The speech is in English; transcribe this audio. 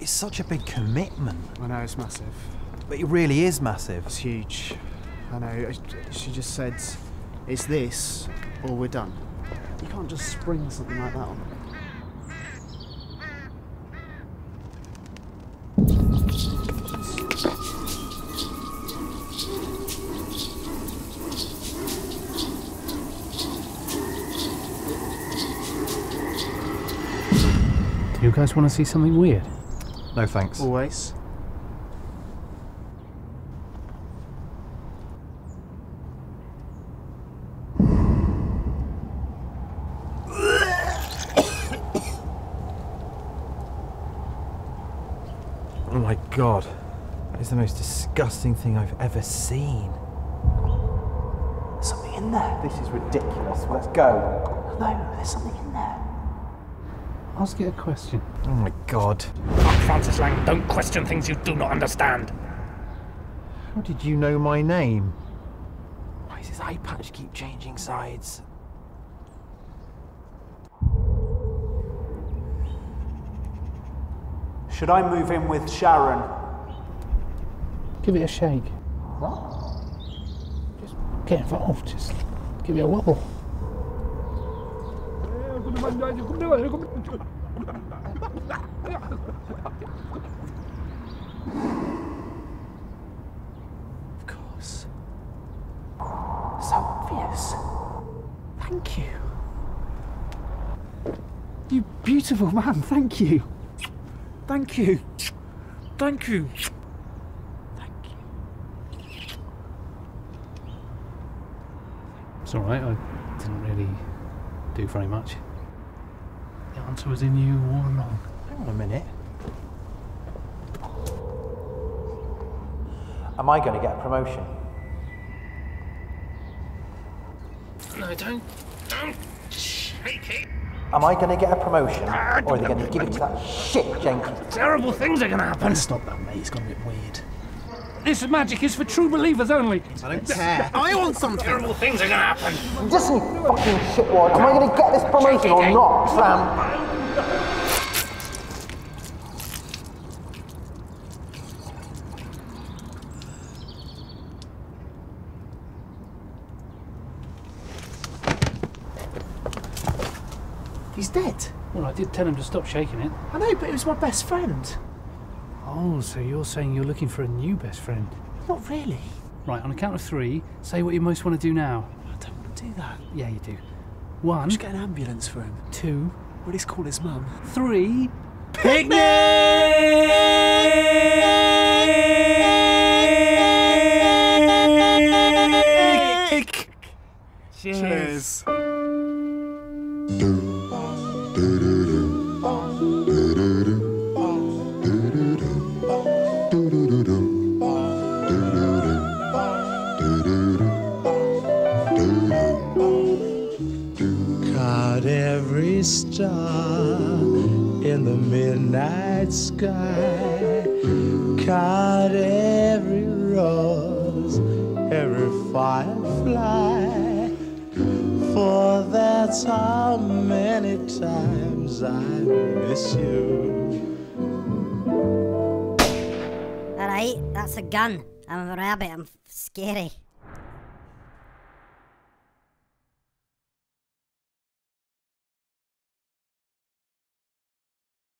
It's such a big commitment. I know, it's massive. But it really is massive. It's huge. I know. She just said, it's this or we're done. You can't just spring something like that on me. Do you guys want to see something weird? No thanks. Always. Oh my God. It's the most disgusting thing I've ever seen. There's something in there. This is ridiculous. Let's go. No, there's something in there. Ask it a question. Oh my God. Oh, Francis Lang, don't question things you do not understand. How did you know my name? Why does his eye patch keep changing sides? Should I move in with Sharon? Give it a shake. What? Just get involved, just give it a wobble. Of course. So obvious. Thank you. You beautiful man, thank you. Thank you. Thank you. Thank you. It's all right, I didn't really do very much. The answer was in you all along. Hang on a minute. Am I going to get a promotion? No, don't shake it. Am I going to get a promotion? Or are they going to give it to that shit, Jenkins? Terrible things are going to happen. Stop that, mate. It's gone a bit weird. This magic is for true believers only. I don't care. I want something. Terrible things are going to happen. Listen, you fucking shitwad. Am I going to get this promotion or not, Sam? He's dead. Well, I did tell him to stop shaking it. I know, but it was my best friend. Oh, so you're saying you're looking for a new best friend? Not really. Right, on a count of three, say what you most want to do now. I don't want to do that. Yeah, you do. One. Just get an ambulance for him. Two. Well, he's called his mum. Three. Picnic! Cheers. Cheers. Every star in the midnight sky, caught every rose, every firefly, for that's how many times I miss you. Alright, that's a gun. I'm a rabbit, I'm scary.